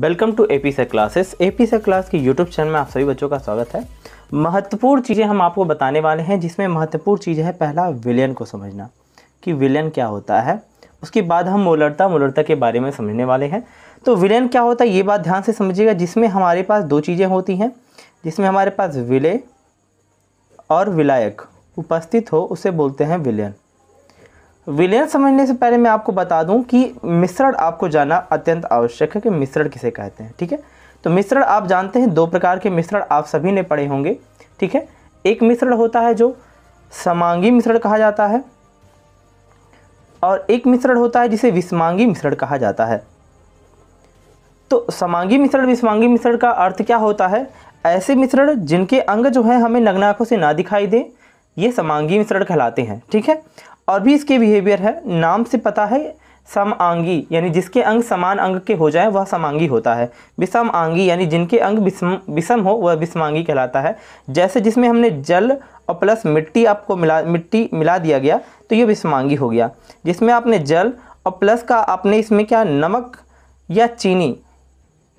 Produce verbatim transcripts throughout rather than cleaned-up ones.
Welcome to A P sir classes. A P sir class की YouTube channel में आप सभी बच्चों का स्वागत है। महत्वपूर्ण चीज़ें हम आपको बताने वाले हैं, जिसमें महत्वपूर्ण चीज़ है पहला विलयन को समझना कि विलयन क्या होता है। उसके बाद हम मोलरता मोलरता के बारे में समझने वाले हैं। तो विलयन क्या होता है ये बात ध्यान से समझिएगा, जिसमें हमारे पास दो चीज़ें होती हैं, जिसमें हमारे पास विलेय और विलायक उपस्थित हो उसे बोलते हैं विलयन। विलयन समझने से पहले मैं आपको बता दूं कि मिश्रण आपको जाना अत्यंत आवश्यक है कि मिश्रण किसे कहते हैं। ठीक है, तो मिश्रण आप जानते हैं दो प्रकार के मिश्रण आप सभी ने पढ़े होंगे। ठीक है, एक मिश्रण होता है जो समांगी मिश्रण कहा जाता है और एक मिश्रण होता है जिसे विषमांगी मिश्रण कहा जाता है। तो समांगी मिश्रण विषमांगी मिश्रण का अर्थ क्या होता है, ऐसे मिश्रण जिनके अंग जो है हमें नग्न आंखों से ना दिखाई दें, ये समांगी मिश्रण कहलाते हैं। ठीक है, और भी इसके बिहेवियर है, नाम से पता है समांगी यानी जिसके अंग समान अंग के हो जाए वह समांगी होता है। विषमांगी यानी जिनके अंग विषम विषम हो वह विषमांगी कहलाता है। जैसे जिसमें हमने जल और प्लस मिट्टी आपको मिला मिट्टी मिला दिया गया तो ये विषमांगी हो गया। जिसमें आपने जल और प्लस का आपने इसमें क्या नमक या चीनी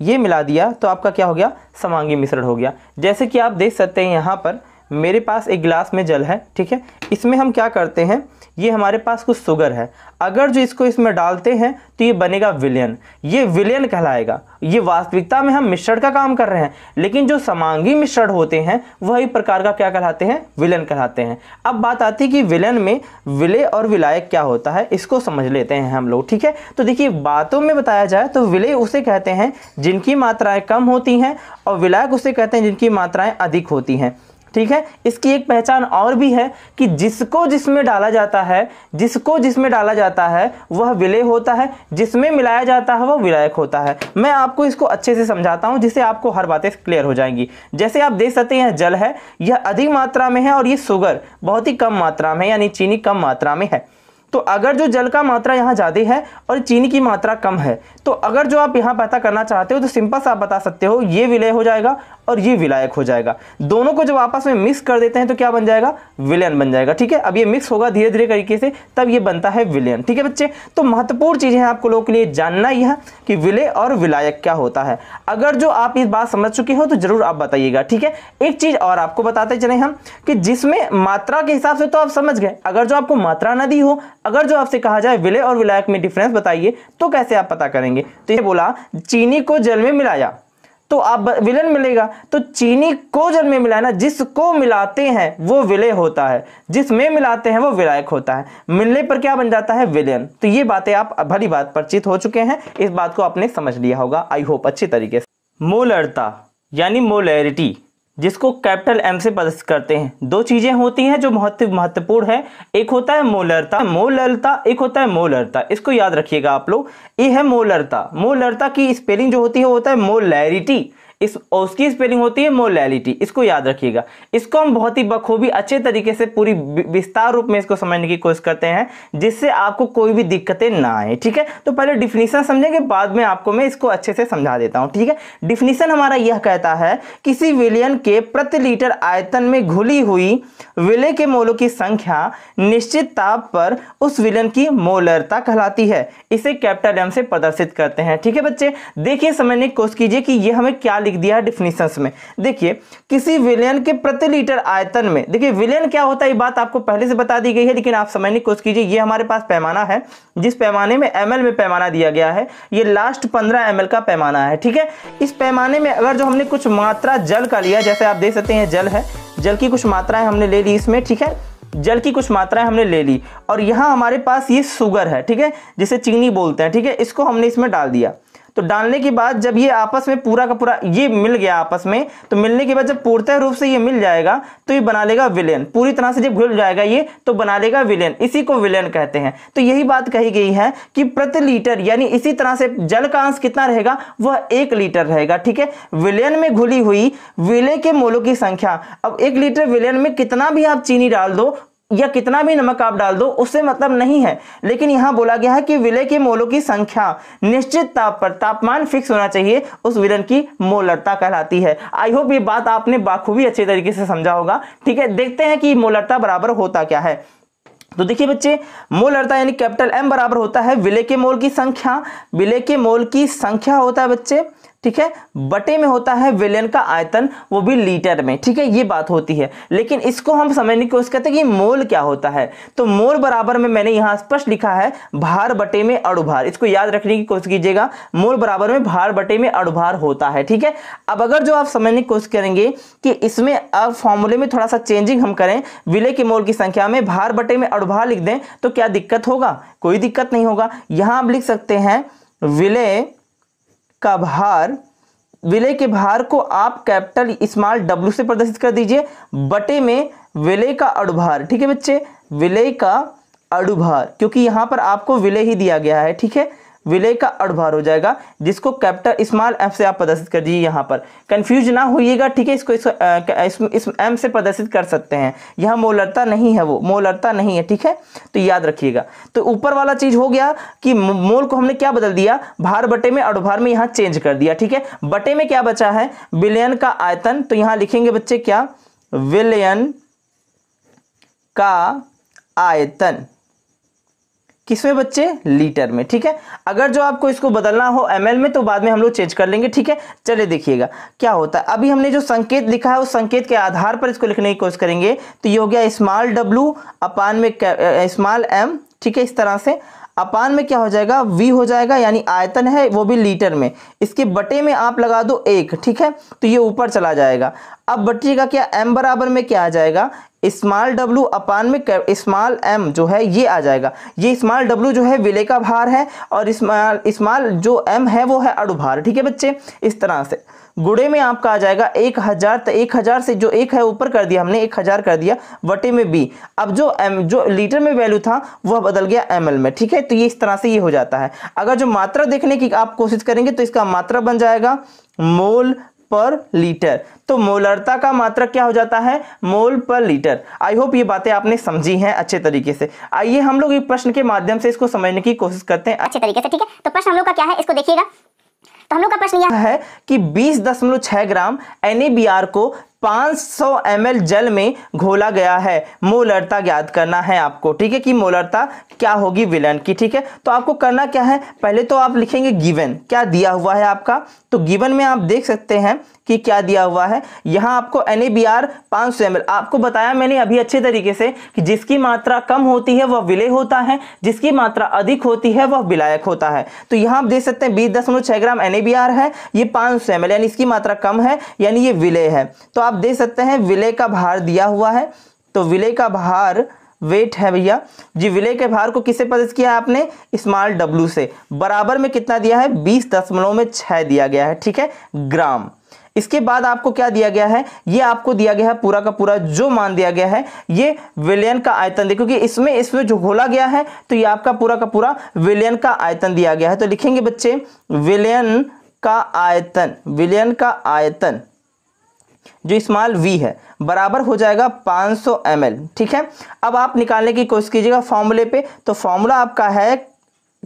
ये मिला दिया तो आपका क्या हो गया, समांगी मिश्रण हो गया। जैसे कि आप देख सकते हैं यहाँ पर मेरे पास एक गिलास में जल है। ठीक है, इसमें हम क्या करते हैं, ये हमारे पास कुछ शुगर है, अगर जो इसको इसमें डालते हैं तो ये बनेगा विलयन। ये विलयन कहलाएगा। ये वास्तविकता में हम मिश्रण का काम कर रहे हैं, लेकिन जो समांगी मिश्रण होते हैं वही प्रकार का क्या कहलाते हैं, विलयन कहलाते हैं। अब बात आती है कि विलयन में विलेय और विलायक क्या होता है, इसको समझ लेते हैं हम लोग। ठीक है, तो देखिए बातों में बताया जाए तो विलेय उसे कहते हैं जिनकी मात्राएँ कम होती हैं और विलायक उसे कहते हैं जिनकी मात्राएँ अधिक होती हैं। ठीक है, इसकी एक पहचान और भी है कि जिसको जिसमें डाला जाता है जिसको जिसमें डाला जाता है वह विलेय होता है, जिसमें मिलाया जाता है वह विलायक होता है। मैं आपको इसको अच्छे से समझाता हूं जिससे आपको हर बातें क्लियर हो जाएंगी। जैसे आप देख सकते हैं जल है, यह अधिक मात्रा में है और ये शुगर बहुत ही कम मात्रा में यानी चीनी कम मात्रा में है। तो अगर जो जल का मात्रा यहाँ ज़्यादा है और चीनी की मात्रा कम है तो अगर जो आप यहाँ पता करना चाहते हो तो सिंपल सा आप बता सकते हो ये विलेय हो जाएगा और ये विलायक हो जाएगा। दोनों को जब आपस में मिक्स कर देते हैं तो क्या बन जाएगा, विलयन बन जाएगा। ठीक है, अब ये मिक्स होगा धीरे धीरे तरीके से तब ये बनता है विलयन। ठीक है बच्चे, तो महत्वपूर्ण चीज़ है आप लोगों के लिए जानना यह है कि विलेय और विलायक क्या होता है। अगर जो आप इस बात समझ चुके हो तो जरूर आप बताइएगा। ठीक है, एक चीज़ और आपको बताते चले हम कि जिसमें मात्रा के हिसाब से तो आप समझ गए, अगर जो आपको मात्रा ना दी हो, अगर जो आपसे कहा जाए विलेय और विलायक में डिफरेंस बताइए तो कैसे आप पता करेंगे। तो ये बोला चीनी को जल में मिलाया तो आप विलयन मिलेगा, तो चीनी को जल में मिलाना जिसको मिलाते हैं वो विलेय होता है, जिसमें मिलाते हैं वो विलायक होता है, मिलने पर क्या बन जाता है, विलयन। तो ये बातें आप भली बात परिचित हो चुके हैं, इस बात को आपने समझ लिया होगा आई होप अच्छी तरीके से। मोलरता यानी मोलैरिटी जिसको कैपिटल एम से प्रदर्शित करते हैं, दो चीजें होती हैं जो बहुत महत्वपूर्ण है। एक होता है मोलरता मोललता, एक होता है मोलरता, इसको याद रखिएगा आप लोग। ये है मोलरता। मोलरता की स्पेलिंग जो होती है होता है मोलैरिटी, इस उसकी स्पेलिंग होती है मोलालिटी, इसको याद रखिएगा। इसको हम बहुत ही बखूबी अच्छे तरीके से पूरी विस्तार रूप में इसको समझने की कोशिश करते हैं जिससे आपको कोई भी दिक्कतें ना आए। ठीक है, तो पहले डिफिनीशन समझेंगे, बाद में आपको मैं इसको अच्छे से समझा देता हूं। ठीक है, डिफिनीशन हमारा यह कहता है किसी विलयन के प्रति लीटर आयतन में घुली हुई विलेय के मोलों की संख्या निश्चित ताप पर उस विलयन की मोलरता कहलाती है, इसे कैपिटल एम से प्रदर्शित करते हैं। ठीक है बच्चे, देखिए समझने की कोशिश कीजिए कि यह हमें क्या दिया है डिफिनिशंस में। देखिए किसी विलयन के प्रति लीटर आयतन में, देखिए विलयन क्या होता है ये बात आपको पहले से बता दी गई है, लेकिन आप समझने की कोशिश कीजिए। ये हमारे पास पैमाना है जिस पैमाने में एमएल में पैमाना दिया गया है, ये लास्ट पंद्रह एमएल का पैमाना है। ठीक है, इस पैमाने में अगर जो हमने कुछ मात्रा जल का लिया, जैसे आप देख सकते हैं जल है, जल की कुछ मात्राएं हमने ले ली इसमें। ठीक है, जल की कुछ मात्राएं हमने ले ली और यहां हमारे पास ये शुगर है, ठीक है, जिसे चीनी बोलते हैं। ठीक है, इसको हमने इसमें डाल दिया तो डालने के बाद जब ये आपस में पूरा का पूरा ये मिल गया आपस में, तो मिलने के बाद जब पूर्णतः रूप से ये मिल जाएगा तो ये बना लेगा विलयन। पूरी तरह से जब घुल जाएगा ये तो बना लेगा विलयन, इसी को विलयन कहते हैं। तो यही बात कही गई है कि प्रति लीटर यानी इसी तरह से जल का अंश कितना रहेगा, वह एक लीटर रहेगा। ठीक है, विलयन में घुली हुई विलेय के मोलों की संख्या, अब एक लीटर विलयन में कितना भी आप चीनी डाल दो या कितना भी नमक आप डाल दो उससे मतलब नहीं है, लेकिन यहाँ बोला गया है कि विलेय के मोलों की संख्या निश्चित ताप पर, तापमान फिक्स होना चाहिए, उस विलयन की मोलरता कहलाती है। आई होप ये बात आपने बाखूबी अच्छे तरीके से समझा होगा। ठीक है, देखते हैं कि मोलरता बराबर होता क्या है। तो देखिए बच्चे, मोल अड़ता है यानी कैपिटल एम बराबर होता है विलेय के मोल की संख्या, विलेय के मोल की संख्या होता है बच्चे, ठीक है, बटे में होता है विलियन का आयतन, वो भी लीटर में, ठीक है, ये बात होती है। लेकिन इसको हम समझने की कोशिश करते हैं कि मोल क्या होता है। तो मोल बराबर में मैंने यहाँ स्पष्ट लिखा है भार बटे में अणुभार, इसको याद रखने की कोशिश कीजिएगा, मोल बराबर में भार बटे में अणुभार होता है, ठीक है। अब अगर जो आप समझने की कोशिश करेंगे कि इसमें अब फॉर्मूले में थोड़ा सा चेंजिंग हम करें, विलेय के मोल की संख्या में भार बटे में अणुभार लिख दें तो क्या दिक्कत होगा? कोई दिक्कत नहीं होगा। यहाँ आप लिख सकते हैं विलेय का भार, विलेय के भार को आप कैपिटल स्मॉल डब्ल्यू से प्रदर्शित कर दीजिए, बटे में विलेय का अणुभार, ठीक है बच्चे, विलेय का अणुभार, क्योंकि यहाँ पर आपको विलेय ही दिया गया है, ठीक है, विलेय का अणुभार हो जाएगा, जिसको कैपिटल स्मॉल एफ से आप प्रदर्शित कर दीजिए। यहाँ पर कंफ्यूज ना होइएगा, ठीक है, इसको इसको इस एम से प्रदर्शित कर सकते हैं, यहाँ मोलरता नहीं है, वो मोलरता नहीं है, ठीक है, तो याद रखिएगा। तो ऊपर वाला चीज हो गया कि मोल को हमने क्या बदल दिया, भार बटे में अणुभार में यहाँ चेंज कर दिया, ठीक है। बटे में क्या बचा है, विलियन का आयतन, तो यहाँ लिखेंगे बच्चे क्या, विलियन का आयतन, किसमें बच्चे, लीटर में, ठीक है। अगर जो आपको इसको बदलना हो एमएल में तो बाद में हम लोग चेंज कर लेंगे, ठीक है। चलिए देखिएगा क्या होता है। अभी हमने जो संकेत लिखा है उस संकेत के आधार पर इसको लिखने की कोशिश करेंगे। तो ये हो गया स्मॉल डब्ल्यू अपान में स्मॉल एम, ठीक है, इस तरह से अपान में क्या हो जाएगा, वी हो जाएगा, यानी आयतन है वो भी लीटर में, इसके बटे में आप लगा दो एक, ठीक है, तो ये ऊपर चला जाएगा। अब बटिएगा क्या, एम बराबर में क्या आ जाएगा, स्मॉल डब्ल्यू अपान में स्मॉल एम जो है ये आ जाएगा। ये स्मॉल डब्ल्यू जो है विलेय का भार है और स्मॉल स्मॉल जो एम है वो है अणुभार, ठीक है बच्चे, इस तरह से गुणे में आपका आ जाएगा एक हज़ार। तो एक हज़ार से जो एक है ऊपर कर दिया हमने, एक हज़ार कर दिया, बटे में बी। अब जो एम जो लीटर में वैल्यू था वह बदल गया एम एल में, ठीक है, तो ये इस तरह से ये हो जाता है। अगर जो मात्रा देखने की आप कोशिश करेंगे तो इसका मात्रा बन जाएगा मोल पर लीटर, तो मोलरता का मात्रक क्या हो जाता है, मोल पर लीटर। आई होप ये बातें आपने समझी हैं अच्छे तरीके से। आइए हम लोग एक प्रश्न के माध्यम से इसको समझने की कोशिश करते हैं अच्छे तरीके से, ठीक है। तो प्रश्न हम लोग का क्या है, इसको देखिएगा। तो हम लोग का प्रश्न यह है कि बीस दशमलव छह gram N A B R को पाँच सौ एम एल जल में घोला गया है, मोलरता ज्ञात करना है आपको, ठीक है, कि मोलरता क्या होगी विलयन की, ठीक है। तो आपको करना क्या है, पहले तो आप लिखेंगे गिवन, क्या दिया हुआ है आपका, तो गिवन में आप देख सकते हैं कि क्या दिया हुआ है। यहाँ आपको एन ए बी आर पाँच सौ एम एल, आपको बताया मैंने अभी अच्छे तरीके से कि जिसकी मात्रा कम होती है वह विलेय होता है, जिसकी मात्रा अधिक होती है वह विलायक होता है। तो यहाँ आप देख सकते हैं बीस दशमलव छः gram N A B R है, ये पाँच सौ एम एल, यानी इसकी मात्रा कम है, यानी ये विलेय है। तो आप देख सकते हैं विलेय का भार दिया हुआ है, तो विलेय का भार वेट है भैया जी, विलेय के भार को किससे प्रदर्शित किया है आपने, स्मॉल डब्ल्यू से, बराबर में कितना दिया है, बीस दशमलव में छः दिया गया है, ठीक है, ग्राम। इसके बाद आपको क्या दिया गया है, ये आपको दिया गया है पूरा का पूरा जो मान दिया गया है, ये विलयन का आयतन देखो कि इसमें इसमें जो घोला गया है, तो ये आपका पूरा का पूरा विलयन का आयतन दिया गया है। तो लिखेंगे बच्चे विलयन का आयतन, विलयन का आयतन जो स्मॉल v है बराबर हो जाएगा पाँच सौ एम एल, ठीक है। अब आप निकालने की कोशिश कीजिएगा फॉर्मूले पे, तो फॉर्मूला आपका है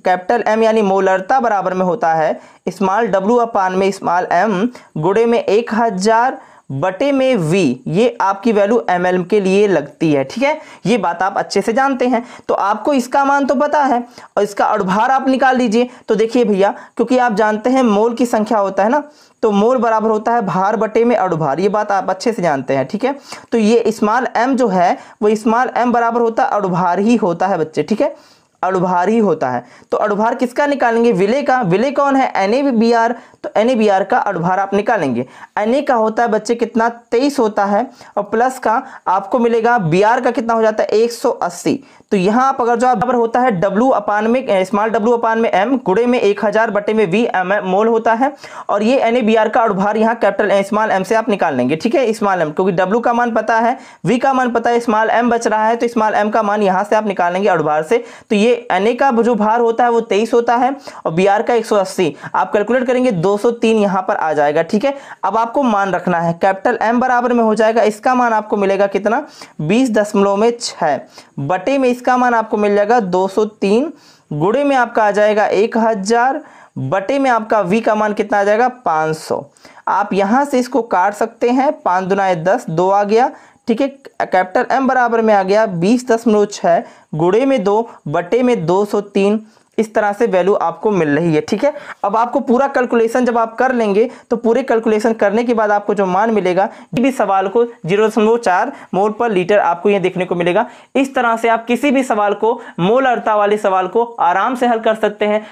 कैपिटल M यानी मोलरता बराबर में होता है स्मॉल w अपान में स्मॉल m गुणे में एक हज़ार बटे में v, ये आपकी वैल्यू एम एल के लिए लगती है, ठीक है, ये बात आप अच्छे से जानते हैं। तो आपको इसका मान तो पता है और इसका अणुभार आप निकाल लीजिए। तो देखिए भैया, क्योंकि आप जानते हैं मोल की संख्या होता है ना, तो मोल बराबर होता है भार बटे में अणुभार, ये बात आप अच्छे से जानते हैं, ठीक है। तो ये स्मॉल m जो है वो स्मॉल m बराबर होता है अणुभार ही होता है बच्चे, ठीक है, अणुभार ही होता है। तो अणुभार किसका निकालेंगे, विलेय का, विलेय कौन है, एन ए बी आर, तो एन ए बी आर का अणुभार आप निकालेंगे। एन ए का होता है बच्चे कितना, तेईस होता है, और प्लस का आपको मिलेगा बी आर का कितना हो जाता है एक सौ अस्सी। तो यहाँ आप अगर जो आप बराबर होता है w अपान में स्मॉल w अपान में m गुणे में एक हज़ार बटे में v मोल होता है, और ये एन ए बी आर का अणुभार यहाँ कैपिटल स्मॉल m से आप निकाल लेंगे, ठीक है, स्मॉल m, क्योंकि w का मान पता है, v का मान पता है, स्मॉल m बच रहा है, तो स्मॉल m का मान यहाँ से आप निकालेंगे अणुभार से। तो ये एन ए का जो भार होता है वो तेईस होता है और बी आर का एक सौ अस्सी, आप कैलकुलेट करेंगे दो सौ तीन यहाँ पर आ जाएगा, ठीक है। अब आपको मान रखना है, कैपिटल M बराबर में हो जाएगा, इसका मान आपको मिलेगा कितना, बीस दशमलव में छः बटे में इसका मान आपको मिल जाएगा दो सौ तीन, गुणे में आपका आ जाएगा एक हज़ार, बटे में आपका V का मान कितना आ जाएगा पाँच सौ। आप यहाँ से इसको काट सकते हैं, पाँच दुनाए दस, दो आ गया, ठीक है, कैपिटल एम बराबर में आ गया बीस दशमलव छः गुणे में दो बटे में दो सौ तीन। इस तरह से वैल्यू आपको मिल रही है। ठीक है, अब आपको पूरा कैलकुलेशन जब आप कर लेंगे तो पूरे कैलकुलेशन करने के बाद आपको जो मान मिलेगा भी सवाल को जीरो दशमलव चार मोल पर लीटर आपको ये देखने को मिलेगा। इस तरह से आप किसी भी सवाल को, मोलरता वाले सवाल को आराम से हल कर सकते हैं।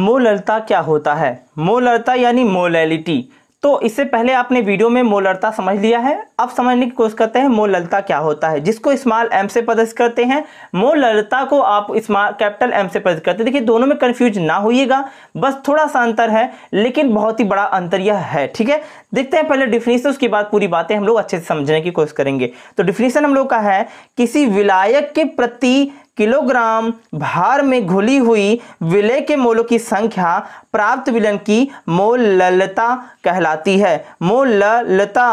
मोलरता क्या होता है? मोलरता यानी मोलैलिटी। तो इससे पहले आपने वीडियो में मोलरता समझ लिया है, अब समझने की कोशिश करते हैं मोलरता क्या होता है, जिसको स्मॉल एम से प्रदर्शित करते हैं। मोलरता को आप स्मॉल कैपिटल एम से प्रदर्शित करते हैं। देखिए, दोनों में कंफ्यूज ना होइएगा, बस थोड़ा सा अंतर है, लेकिन बहुत ही बड़ा अंतर यह है। ठीक है, देखते हैं पहले डिफिनीसन, उसके बाद पूरी बातें हम लोग अच्छे से समझने की कोशिश करेंगे। तो डिफिनीसन हम लोग का है, किसी विलायक के प्रति किलोग्राम भार में घुली हुई विलेय के मोलों की संख्या प्राप्त विलयन की मोललता कहलाती है। मोललता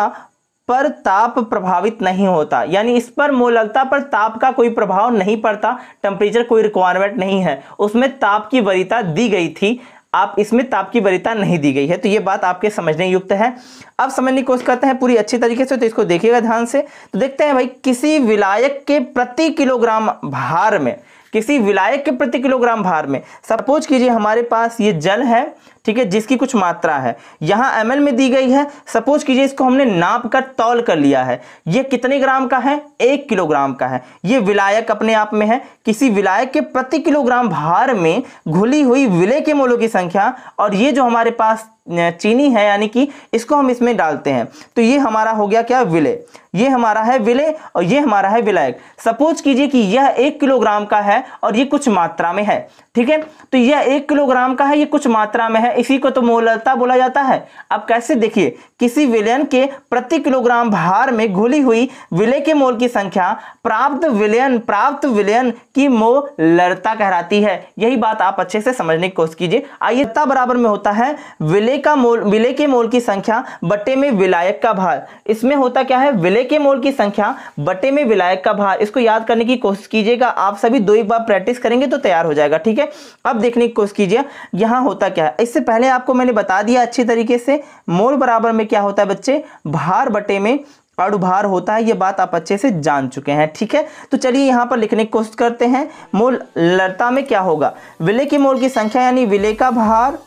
पर ताप प्रभावित नहीं होता, यानी इस पर मोललता पर ताप का कोई प्रभाव नहीं पड़ता। टेम्परेचर कोई रिक्वायरमेंट नहीं है, उसमें ताप की वरीयता दी गई थी, आप इसमें ताप की वरीयता नहीं दी गई है। तो ये बात आपके समझने युक्त है। अब समझने की कोशिश करते हैं पूरी अच्छी तरीके से, तो इसको देखिएगा ध्यान से। तो देखते हैं भाई, किसी विलायक के प्रति किलोग्राम भार में, किसी विलायक के प्रति किलोग्राम भार में, सपोज कीजिए हमारे पास ये जल है, ठीक है, जिसकी कुछ मात्रा है, यहाँ एम एल में दी गई है। सपोज कीजिए इसको हमने नाप कर तौल कर लिया है, ये कितने ग्राम का है? एक किलोग्राम का है। ये विलायक अपने आप में है। किसी विलायक के प्रति किलोग्राम भार में घुली हुई विलेय के मोलों की संख्या, और ये जो हमारे पास चीनी है, यानी कि इसको हम इसमें डालते हैं, तो ये हमारा हो गया क्या? विलेय। ये हमारा है विलेय और ये हमारा है विलायक। सपोज कीजिए कि यह एक किलोग्राम का है और ये कुछ मात्रा में है। ठीक है, तो यह एक किलोग्राम का है, ये कुछ मात्रा में है, इसी को तो मोलरता बोला जाता है। अब कैसे, देखिए, किसी विलयन के प्रति किलोग्राम भार में घुली हुई विलेय के मोल की संख्या प्राप्त विलयन प्राप्त विलयन की मोलरता कहलाती है। यही बात आप अच्छे से समझने की कोशिश कीजिए। आइए, ता बराबर में होता है विलेय का मोल, विलेय के मोल की संख्या बटे में विलायक का भार। इसमें होता क्या है? विलेय के मोल की संख्या बटे में विलायक का भार। इसको याद करने की कोशिश कीजिएगा, आप सभी दो एक बार प्रैक्टिस करेंगे तो तैयार हो जाएगा। ठीक है, अब देखने की कोशिश कीजिए यहां होता क्या है। इससे पहले आपको मैंने बता दिया अच्छी तरीके से, मोल बराबर में क्या होता है बच्चे? भार बटे में अणुभार होता है। ये बात आप अच्छे से जान चुके हैं। ठीक है, तो चलिए यहाँ पर लिखने की कोशिश करते हैं। मोलरता में क्या होगा? विलेय के मोल की संख्या यानी विलेय का भार,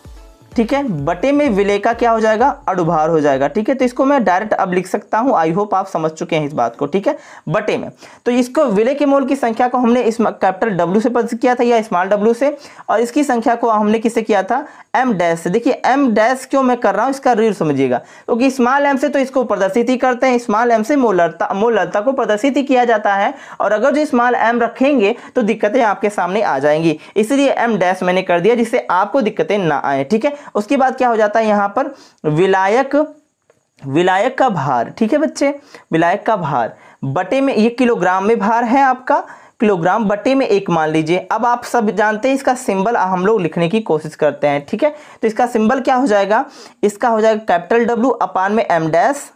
ठीक है, बटे में विलेय का क्या हो जाएगा? अणुभार हो जाएगा। ठीक है, तो इसको मैं डायरेक्ट अब लिख सकता हूं। आई होप आप समझ चुके हैं इस बात को। ठीक है, बटे में, तो इसको विलेय के मोल की संख्या को हमने इस कैपिटल डब्ल्यू से प्रदर्शित किया था या स्मॉल डब्ल्यू से, और इसकी संख्या को हमने किससे किया था? एम डैश से। देखिए, एम डैश क्यों मैं कर रहा हूँ, इसका रील समझिएगा, क्योंकि स्मॉल एम से तो इसको प्रदर्शित ही करते हैं। स्मॉल एम से मोलरता मोलरता को प्रदर्शित ही किया जाता है, और अगर जो स्मॉल एम रखेंगे तो दिक्कतें आपके सामने आ जाएंगी, इसलिए एम डैश मैंने कर दिया, जिससे आपको दिक्कतें ना आए। ठीक है, उसके बाद क्या हो जाता है यहाँ पर? विलायक विलायक का भार, ठीक है बच्चे, विलायक का भार बटे में, ये किलोग्राम में भार है आपका, किलोग्राम बटे में एक मान लीजिए। अब आप सब जानते हैं इसका सिंबल हम लोग लिखने की कोशिश करते हैं। ठीक है, तो इसका सिंबल क्या हो जाएगा? इसका हो जाएगा कैपिटल डब्ल्यू अपान में एम डैश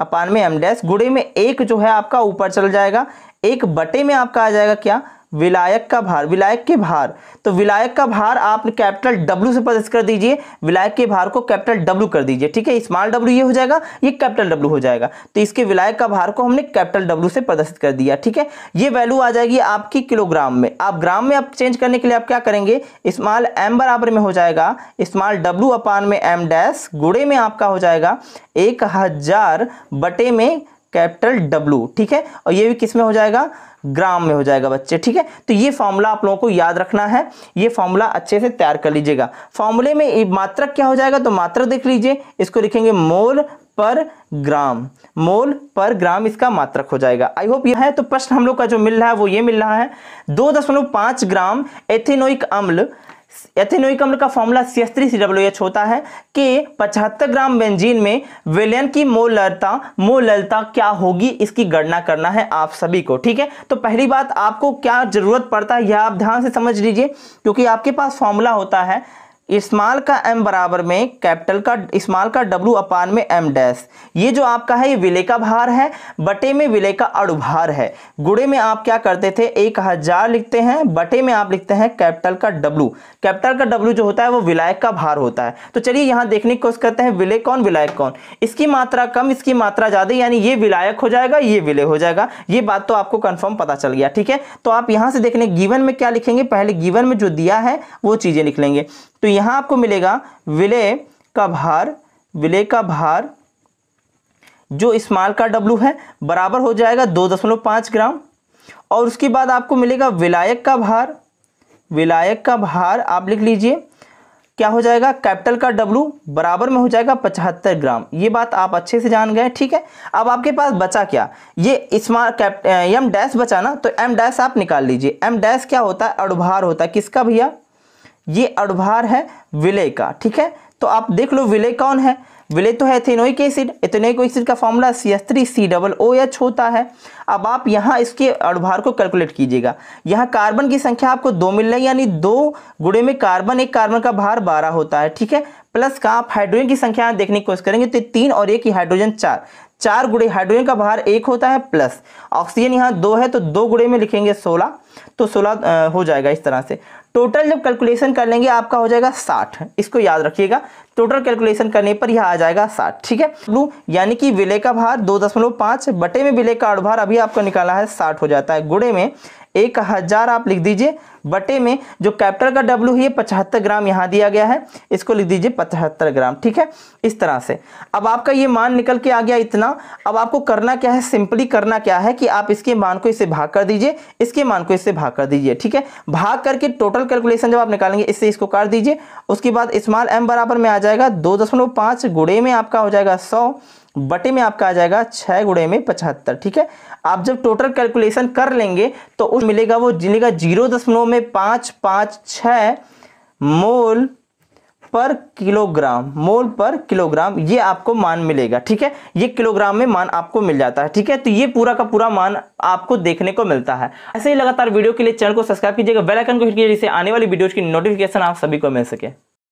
अपान में एम डैश गुणे में एक जो है आपका ऊपर चल जाएगा, एक बटे में आपका आ जाएगा क्या? विलायक का भार, विलायक के भार। तो विलायक का भार आप कैपिटल डब्ल्यू से प्रदर्शित कर दीजिए, विलायक के भार को कैपिटल डब्ल्यू कर दीजिए। ठीक है, स्मॉल डब्ल्यू ये हो जाएगा, ये कैपिटल डब्ल्यू हो जाएगा, तो इसके विलायक का भार को हमने कैपिटल डब्ल्यू से प्रदर्शित कर दिया। ठीक है, ये वैल्यू आ जाएगी आपकी किलोग्राम में। आप ग्राम में आप चेंज करने के लिए आप क्या करेंगे? स्मॉल एम बराबर में हो जाएगा स्मॉल डब्ल्यू अपान में एम डैश गुणे में आपका हो जाएगा एक हजार बटे में कैपिटल डब्ल्यू। ठीक है, और ये भी किस में हो जाएगा? ग्राम में हो जाएगा बच्चे। ठीक है, तो ये फॉर्मूला आप लोगों को याद रखना है, ये फॉर्मूला अच्छे से तैयार कर लीजिएगा। फॉर्मूले में मात्रक क्या हो जाएगा? तो मात्रक देख लीजिए, इसको लिखेंगे मोल पर ग्राम, मोल पर ग्राम इसका मात्रक हो जाएगा। आई होप ये है। तो प्रश्न हम लोग का जो मिल रहा है वो ये मिल रहा है, दो दशमलव पांच ग्राम एथेनोइक अम्ल, एथेनोइक अम्ल का formula C S three C W H होता है, कि पचहत्तर ग्राम बेंजीन में विलयन की मोलरता मोललता क्या होगी, इसकी गणना करना है आप सभी को। ठीक है, तो पहली बात आपको क्या जरूरत पड़ता है यह आप ध्यान से समझ लीजिए, क्योंकि आपके पास फॉर्मूला होता है स्मॉल का m बराबर में कैपिटल का स्मॉल का w अपान में m डैश। ये जो आपका है ये विलेय का भार है, बटे में विलेय का अणुभार है। गुणे में आप क्या करते थे, एक हजार लिखते हैं, बटे में आप लिखते हैं कैपिटल का w। कैपिटल का w जो होता है वो विलायक का भार होता है। तो चलिए यहाँ देखने की कोशिश करते हैं विलेय कौन विलायक कौन। इसकी मात्रा कम इसकी मात्रा ज्यादा, यानी ये विलायक हो जाएगा ये विलेय हो जाएगा। ये बात तो आपको कंफर्म पता चल गया, ठीक है। तो आप यहाँ से देखने गिवन में क्या लिखेंगे, पहले गिवन में जो दिया है वो चीजें लिख लेंगे। तो यहां आपको मिलेगा विलेय का भार, विलेय का भार जो स्मॉल का W है बराबर हो जाएगा दो दशमलव पाँच ग्राम। और उसके बाद आपको मिलेगा विलायक का भार, विलायक का भार आप लिख लीजिए क्या हो जाएगा, कैपिटल का W बराबर में हो जाएगा पचहत्तर ग्राम। ये बात आप अच्छे से जान गए, ठीक है। अब आपके पास बचा क्या, ये स्मॉल कैप एम डैश बचा ना, तो एम डैश आप निकाल लीजिए। एम डैश क्या होता है, अणुभार होता है। किसका भैया, ये अणुभार है विलेय का, ठीक है। तो आप देख लो विलेय कौन है, विलेय तो है एथेनोइक एसिड। एथेनोइक एसिड का formula C H three C O O H होता है। अब आप यहाँ इसके अणुभार को कैलकुलेट कीजिएगा। यहाँ कार्बन की संख्या आपको दो मिल रही है, यानी दो गुणे में कार्बन, एक कार्बन का भार बारह होता है, ठीक है। प्लस का आप हाइड्रोजन की संख्या देखने की कोशिश करेंगे तो तीन और एक ही हाइड्रोजन चार, चार गुणे हाइड्रोजन का भार एक होता है। प्लस ऑक्सीजन यहाँ दो है तो दो गुणे में लिखेंगे सोलह, तो सोलह हो जाएगा। इस तरह से टोटल जब कैलकुलेशन कर लेंगे आपका हो जाएगा साठ। इसको याद रखिएगा, टोटल कैलकुलेशन करने पर यह आ जाएगा साठ, ठीक है। यानी कि विलेय का भार दो दशमलव पाँच बटे में विलेय का अणुभार अभी आपको निकाला है साठ हो जाता है। गुणे में एक हजार आप लिख दीजिए, बटे में जो कैपिटल का W है पचहत्तर ग्राम यहाँ दिया गया है, इसको लिख दीजिए पचहत्तर ग्राम, ठीक है। इस तरह से अब आपका ये मान निकल के आ गया इतना। अब आपको करना क्या है, सिंपली करना क्या है कि आप इसके मान को इससे भाग कर दीजिए, इसके मान को इससे भाग कर दीजिए, ठीक है। भाग करके टोटल कैलकुलेशन जब आप निकालेंगे इससे इसको काट दीजिए। उसके बाद स्मॉल m बराबर में आ जाएगा दो दशमलव पाँच गुणे में आपका हो जाएगा सौ, बटे में आपका आ जाएगा छः गुणे में पचहत्तर, ठीक है। आप जब टोटल कैलकुलेशन कर लेंगे तो उस मिलेगा वो मिलेगा जीरो दशमलव में पाँच पाँच छः मोल पर किलोग्राम, मोल पर किलोग्राम ये आपको मान मिलेगा, ठीक है। ये किलोग्राम में मान आपको मिल जाता है, ठीक है। तो ये पूरा का पूरा मान आपको देखने को मिलता है। ऐसे ही लगातार वीडियो के लिए चैनल को सब्सक्राइब कीजिएगा, बेल आइकन को हिट कीजिए जिससे आने वाली वीडियोज की नोटिफिकेशन आप सभी को मिल सके।